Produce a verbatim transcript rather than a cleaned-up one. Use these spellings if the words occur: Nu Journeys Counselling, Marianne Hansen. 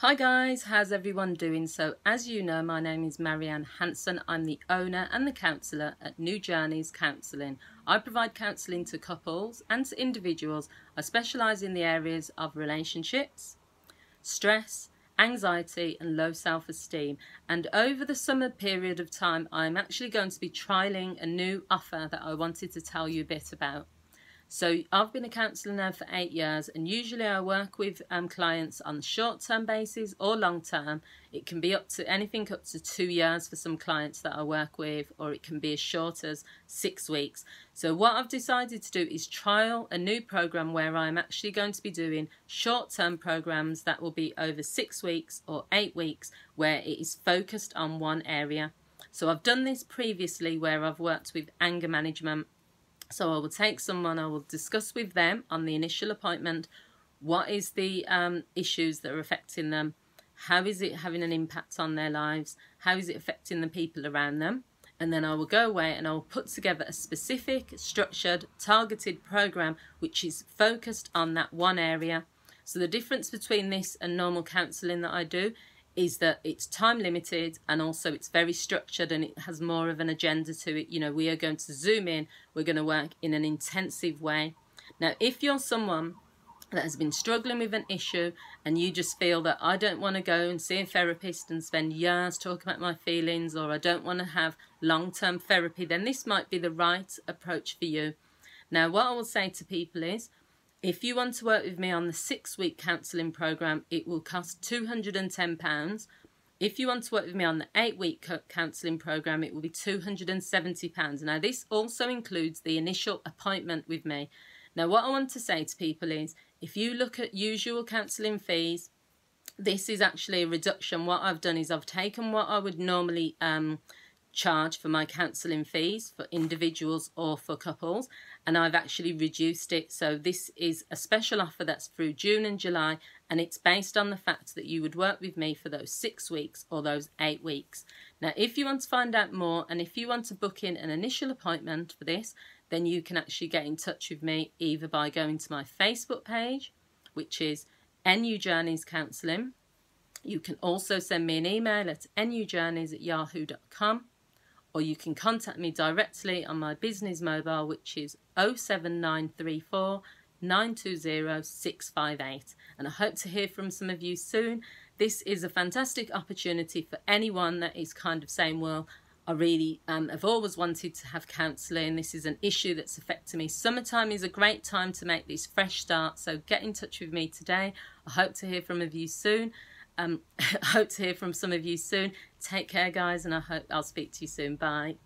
Hi guys, how's everyone doing? So as you know, my name is Marianne Hansen. I'm the owner and the counsellor at Nu Journeys Counselling. I provide counselling to couples and to individuals. I specialise in the areas of relationships, stress, anxiety and low self-esteem, and over the summer period of time I'm actually going to be trialling a new offer that I wanted to tell you a bit about. So I've been a counsellor now for eight years and usually I work with um, clients on short-term basis or long-term. It can be up to anything up to two years for some clients that I work with, or it can be as short as six weeks. So what I've decided to do is trial a new programme where I'm actually going to be doing short-term programmes that will be over six weeks or eight weeks where it is focused on one area. So I've done this previously where I've worked with anger management. So I will take someone, I will discuss with them on the initial appointment what is the um, issues that are affecting them, how is it having an impact on their lives, how is it affecting the people around them, and then I will go away and I will put together a specific, structured, targeted programme which is focused on that one area. So the difference between this and normal counselling that I do is that it's time limited and also it's very structured and it has more of an agenda to it. You know, we are going to zoom in, we're going to work in an intensive way. Now, if you're someone that has been struggling with an issue and you just feel that I don't want to go and see a therapist and spend years talking about my feelings, or I don't want to have long-term therapy, then this might be the right approach for you. Now, what I will say to people is, if you want to work with me on the six-week counselling programme, it will cost two hundred and ten pounds. If you want to work with me on the eight-week counselling programme, it will be two hundred and seventy pounds. Now, this also includes the initial appointment with me. Now, what I want to say to people is, if you look at usual counselling fees, this is actually a reduction. What I've done is I've taken what I would normally um, charge for my counselling fees for individuals or for couples, and I've actually reduced it. So this is a special offer that's through June and July, and it's based on the fact that you would work with me for those six weeks or those eight weeks. Now, if you want to find out more and if you want to book in an initial appointment for this, then you can actually get in touch with me either by going to my Facebook page, which is Nu Journeys Counselling. You can also send me an email at nu journeys at yahoo dot com. Or you can contact me directly on my business mobile, which is oh seven nine three four, nine two zero, six five eight. And I hope to hear from some of you soon. This is a fantastic opportunity for anyone that is kind of saying, well, I really um, have always wanted to have counselling. This is an issue that's affecting me. Summertime is a great time to make this fresh start. So get in touch with me today. I hope to hear from of you soon. Um, hope to hear from some of you soon. Take care, guys, and I hope I'll speak to you soon. Bye.